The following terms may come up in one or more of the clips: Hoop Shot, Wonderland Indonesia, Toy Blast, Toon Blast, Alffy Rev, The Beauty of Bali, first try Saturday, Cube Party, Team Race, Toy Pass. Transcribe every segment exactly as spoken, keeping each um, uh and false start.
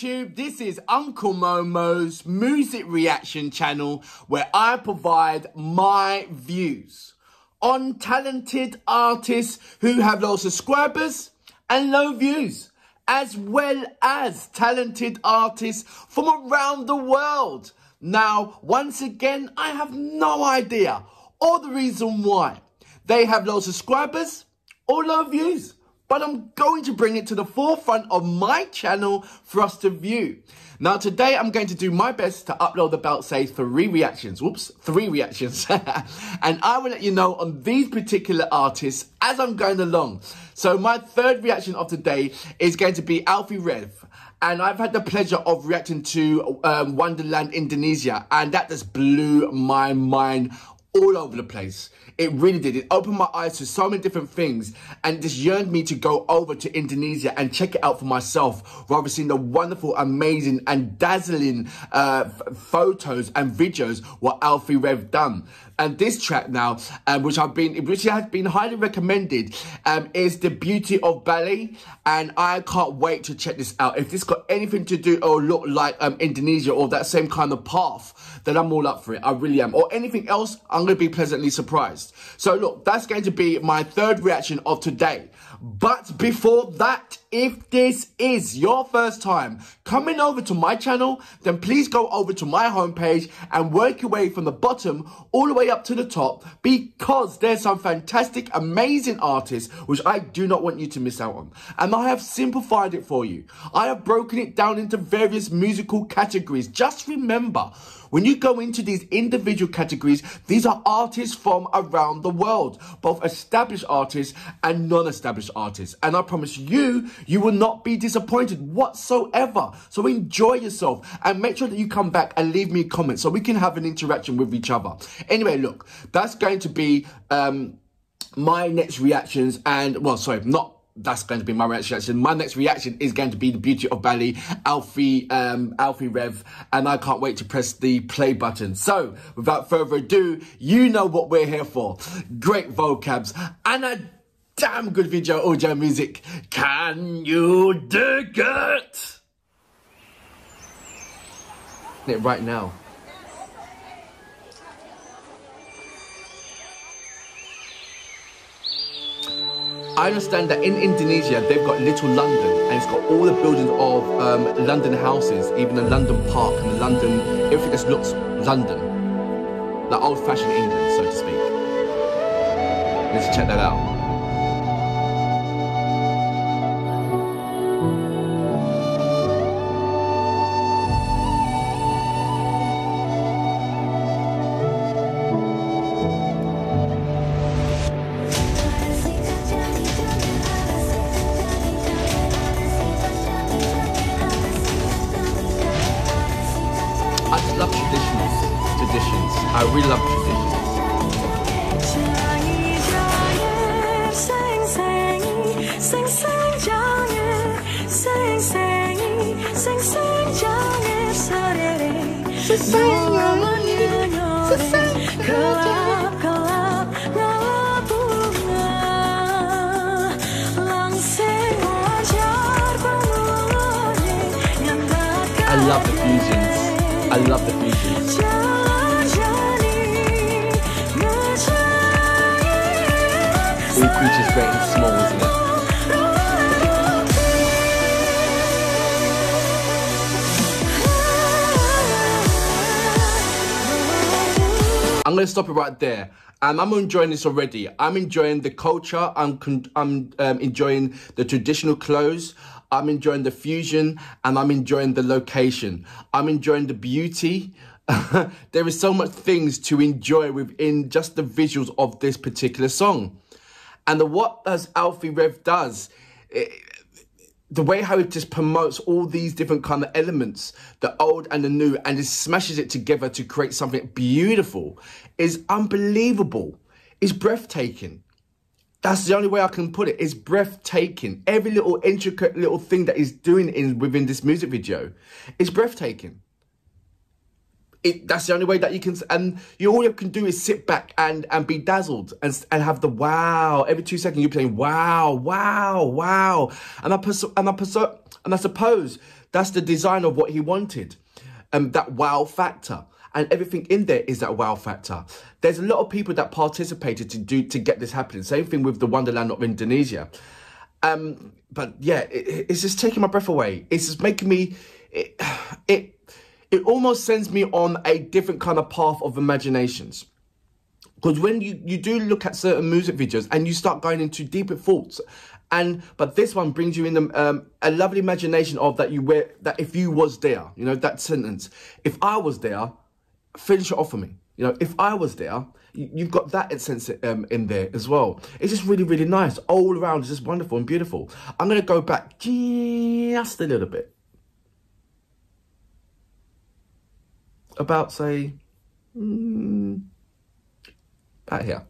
YouTube, this is Uncle Momo's music reaction channel where I provide my views on talented artists who have low subscribers and low views, as well as talented artists from around the world. Now, once again, I have no idea or the reason why they have low subscribers or low views, but I'm going to bring it to the forefront of my channel for us to view. Now today I'm going to do my best to upload about say three reactions, whoops, three reactions. And I will let you know on these particular artists as I'm going along. So my third reaction of today is going to be Alffy Rev. And I've had the pleasure of reacting to um, Wonderland Indonesia, and that just blew my mind all over the place. It really did. It opened my eyes to so many different things and just yearned me to go over to Indonesia and check it out for myself, rather than seeing the wonderful, amazing and dazzling uh, photos and videos what Alffy Rev done. And this track now, um, which I've been, which has been highly recommended, um, is The Beauty of Bali, and I can't wait to check this out. If this got anything to do or look like um, Indonesia or that same kind of path, then I'm all up for it. I really am. Or anything else, I'm going to be pleasantly surprised. So look, that's going to be my third reaction of today. But before that, if this is your first time coming over to my channel, then please go over to my homepage and work your way from the bottom all the way up to the top, because there's some fantastic, amazing artists which I do not want you to miss out on. And I have simplified it for you. I have broken it down into various musical categories. Just remember, when you go into these individual categories, these are artists from around the world, both established artists and non-established artists. And I promise you, you will not be disappointed whatsoever. So enjoy yourself and make sure that you come back and leave me a comment so we can have an interaction with each other. Anyway, look, that's going to be um, my next reactions and, well, sorry, not... That's going to be my next reaction. My next reaction is going to be The Beauty of Bali, Alffy, um, Alffy Rev, and I can't wait to press the play button. So, without further ado, you know what we're here for. Great vocabs and a damn good video audio music. Can you dig it? It right now. I understand that in Indonesia, they've got Little London, and it's got all the buildings of um, London houses, even the London Park and the London, everything just looks London. Like old-fashioned England, so to speak. Let's check that out. I really love traditions. I love the fusions. I love the fusions. All creatures great and small, isn't it? I'm going to stop it right there. Um, I'm enjoying this already. I'm enjoying the culture. I'm, con I'm um, enjoying the traditional clothes. I'm enjoying the fusion. And I'm enjoying the location. I'm enjoying the beauty. There is so much things to enjoy within just the visuals of this particular song. And the what as Alffy Rev does, it, the way how it just promotes all these different kind of elements, the old and the new, and it smashes it together to create something beautiful, is unbelievable. It's breathtaking. That's the only way I can put it. It's breathtaking. Every little intricate little thing that he's doing in within this music video is breathtaking. It, that's the only way that you can, and you all you can do is sit back and and be dazzled and and have the wow. Every two seconds you're playing wow, wow, wow, and I and I and I suppose That's the design of what he wanted. Um, that wow factor. And everything in there is that wow factor. There's a lot of people that participated to do to get this happening. Same thing with the Wonderland of Indonesia. Um, but yeah, it, it's just taking my breath away. It's just making me... It, it, it almost sends me on a different kind of path of imaginations. Because when you, you do look at certain music videos and you start going into deeper thoughts, and but this one brings you in the, um, a lovely imagination of that you were that if you was there, you know, that sentence, if I was there, finish it off for me. You know, if I was there, you, you've got that sense um, in there as well. It's just really, really nice. All around, it's just wonderful and beautiful. I'm going to go back just a little bit. About, say, mm, about here.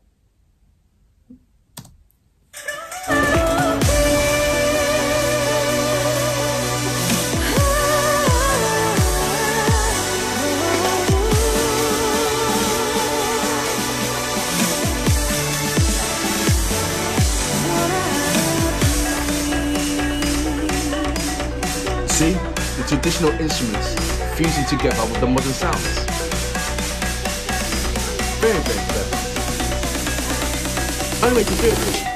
See, the traditional instruments fusing together with the modern sounds. Very, very clever. Only way to do it really.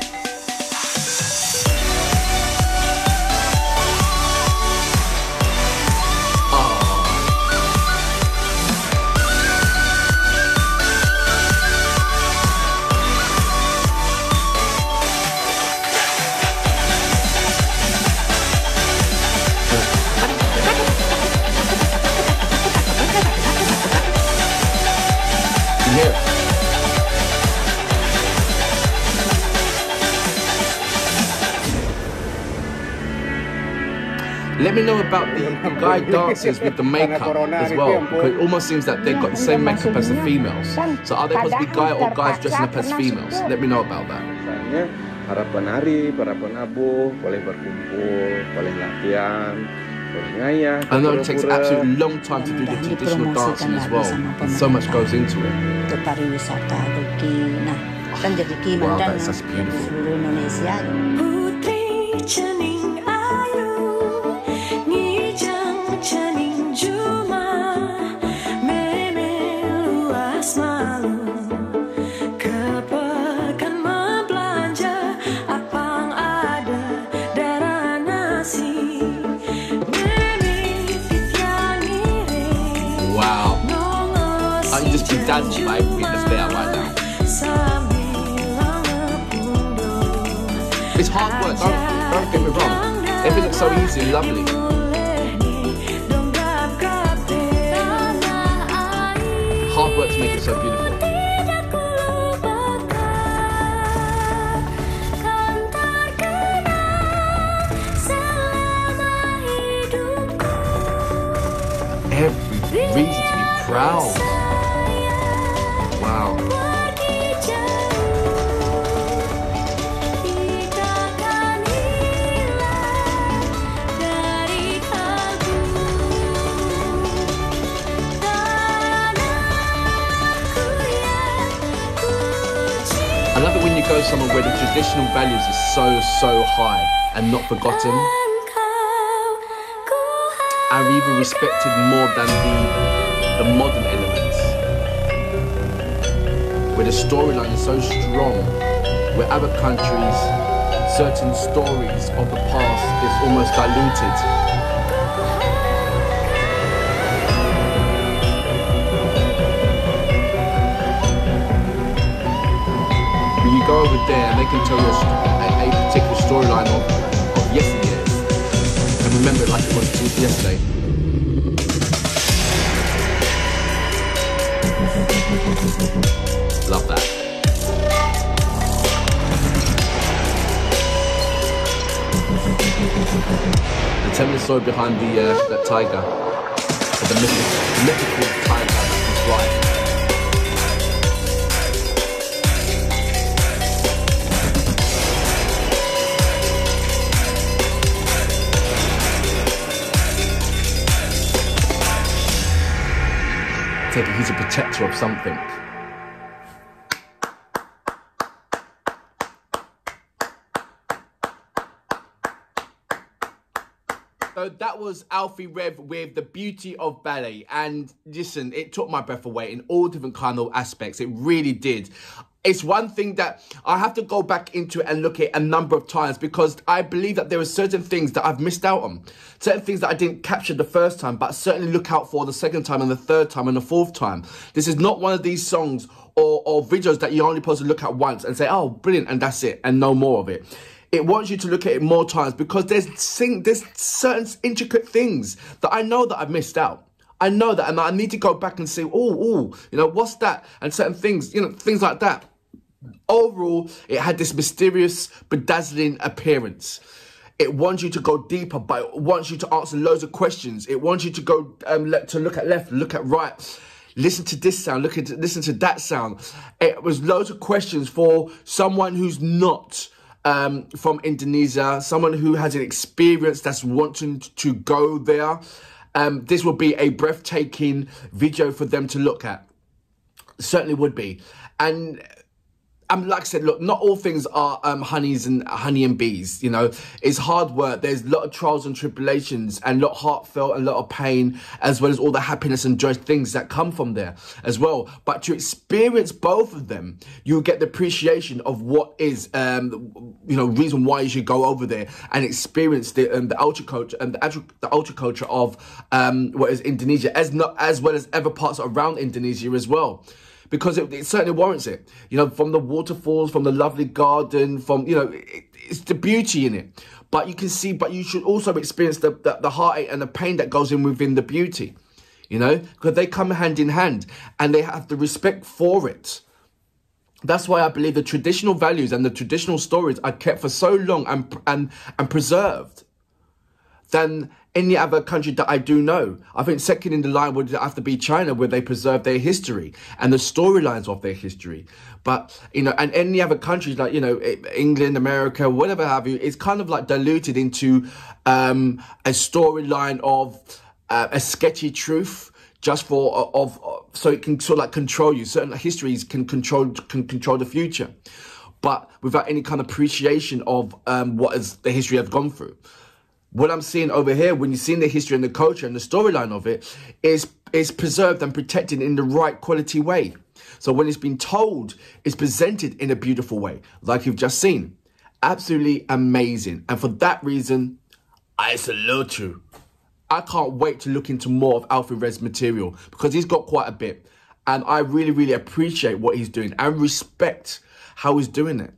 Let me know about the guy dances with the makeup as well, because it almost seems that they've got the same makeup as the females. So are there possibly guy or guys dressing up as females? Let me know about that. Misalnya, para penari, para penabuh, boleh berkumpul, boleh latihan, bernyaya. I know it takes an absolute long time to do the traditional dancing as well. And so much goes into it. Wow, that's just beautiful. That's my weakness there right now. It's hard work, don't, don't get me wrong. Everything looks so easy and lovely. Hard work to make it so beautiful. Every reason to be proud. Wow. I love it when you go somewhere where the traditional values are so, so high and not forgotten. Are even respected more than the, the modern elements. Where the storyline is so strong, where other countries, certain stories of the past is almost diluted. When you go over there and they can tell you a, a particular storyline of, of yesteryears and remember it like it was yesterday. Love that. And tell me the story behind the, uh, that tiger. Or the mythical, mythical tiger that was right. He's a protector of something. So episode, that was Alffy Rev with The Beauty of Bali. And listen, it took my breath away in all different kind of aspects. It really did. It's one thing that I have to go back into and look at a number of times, because I believe that there are certain things that I've missed out on. Certain things that I didn't capture the first time, but certainly look out for the second time and the third time and the fourth time. This is not one of these songs or, or videos that you're only supposed to look at once and say, oh, brilliant, and that's it, and no more of it. It wants you to look at it more times, because there's, there's certain intricate things that I know that I've missed out. I know that, and I need to go back and see, oh, oh, you know, what's that? And certain things, you know, things like that. Overall, it had this mysterious, bedazzling appearance. It wants you to go deeper, but it wants you to answer loads of questions. It wants you to go um, le to look at left, look at right, listen to this sound, look at listen to that sound. It was loads of questions for someone who's not um, from Indonesia, someone who has an experience that's wanting to go there. Um, this would be a breathtaking video for them to look at. Certainly would be, and. Um, like I said, look, not all things are um, honeys and honey and bees, you know. It's hard work. There's a lot of trials and tribulations, and a lot of heartfelt, a lot of pain, as well as all the happiness and joy things that come from there as well. But to experience both of them, you'll get the appreciation of what is, um, you know, reason why you should go over there and experience the um, the ultra culture and the, the ultra culture of um, what is Indonesia, as not as well as other parts around Indonesia as well. Because it, it certainly warrants it, you know, from the waterfalls, from the lovely garden, from, you know, it, it's the beauty in it. But you can see, but you should also experience the, the, the heartache and the pain that goes in within the beauty, you know, because they come hand in hand and they have the respect for it. That's why I believe the traditional values and the traditional stories are kept for so long and, and, and preserved than any other country that I do know. I think second in the line would have to be China, where they preserve their history and the storylines of their history. But, you know, and any other countries like, you know, England, America, whatever have you, it's kind of like diluted into um, a storyline of uh, a sketchy truth just for, of, of, so it can sort of like control you. Certain histories can control, can control the future, but without any kind of appreciation of um, what is the history has gone through. What I'm seeing over here, when you're seeing the history and the culture and the storyline of it, is, is preserved and protected in the right quality way. So when it's been told, it's presented in a beautiful way, like you've just seen. Absolutely amazing. And for that reason, I salute you. I can't wait to look into more of Alffy Rev's material, because he's got quite a bit. And I really, really appreciate what he's doing and respect how he's doing it.